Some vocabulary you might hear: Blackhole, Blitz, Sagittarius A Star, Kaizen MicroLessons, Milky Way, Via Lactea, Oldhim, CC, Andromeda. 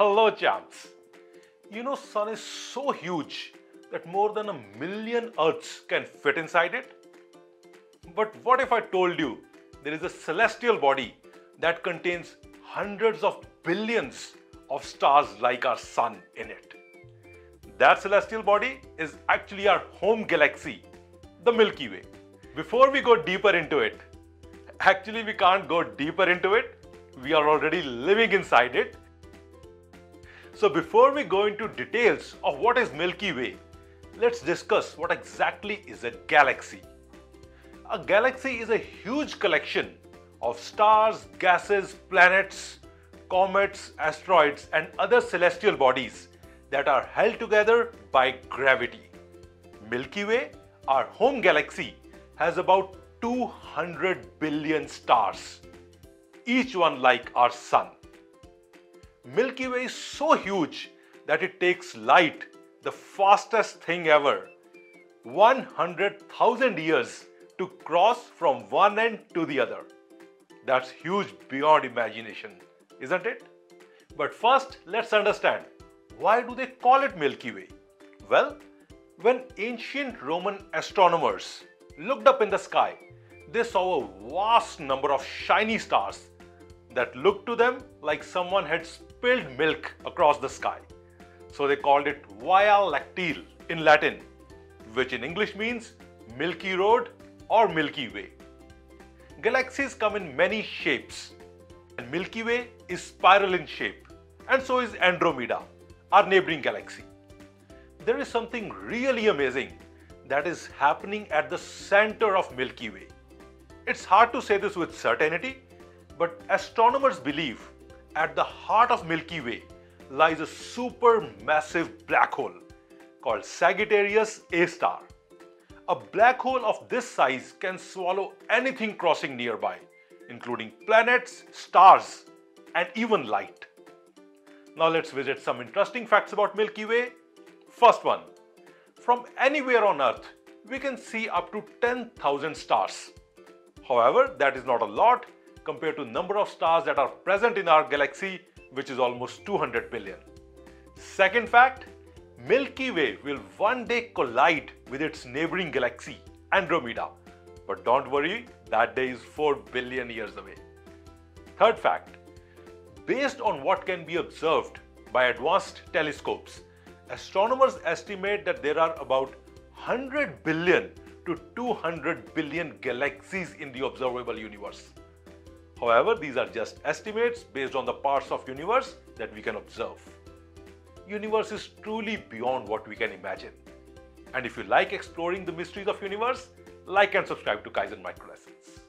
Hello champs! You know, sun is so huge that more than 1 million Earths can fit inside it. But what if I told you there is a celestial body that contains hundreds of billions of stars like our sun in it? That celestial body is actually our home galaxy, the Milky Way. Before we go deeper into it, actually we can't go deeper into it, we are already living inside it. So before we go into details of what is Milky Way, let's discuss what exactly is a galaxy. A galaxy is a huge collection of stars, gases, planets, comets, asteroids and other celestial bodies that are held together by gravity. Milky Way, our home galaxy, has about 200 billion stars, each one like our sun. Milky Way is so huge that it takes light, the fastest thing ever, 100,000 years to cross from one end to the other. That's huge beyond imagination, isn't it? But first, let's understand, why do they call it Milky Way? Well, when ancient Roman astronomers looked up in the sky, they saw a vast number of shiny stars that looked to them like someone had spilled milk across the sky. So they called it Via Lactea in Latin, which in English means Milky Road or Milky Way. Galaxies come in many shapes, and Milky Way is spiral in shape, and so is Andromeda, our neighboring galaxy. There is something really amazing that is happening at the center of Milky Way. It's hard to say this with certainty, but astronomers believe at the heart of Milky Way lies a supermassive black hole called Sagittarius A Star. A black hole of this size can swallow anything crossing nearby, including planets, stars, and even light. Now let's visit some interesting facts about Milky Way. First one, from anywhere on Earth, we can see up to 10,000 stars. However, that is not a lot compared to the number of stars that are present in our galaxy, which is almost 200 billion. Second fact, Milky Way will one day collide with its neighboring galaxy, Andromeda. But don't worry, that day is 4 billion years away. Third fact, based on what can be observed by advanced telescopes, astronomers estimate that there are about 100 billion to 200 billion galaxies in the observable universe. However, these are just estimates based on the parts of universe that we can observe. Universe is truly beyond what we can imagine. And if you like exploring the mysteries of universe, like and subscribe to Kaizen MicroLessons.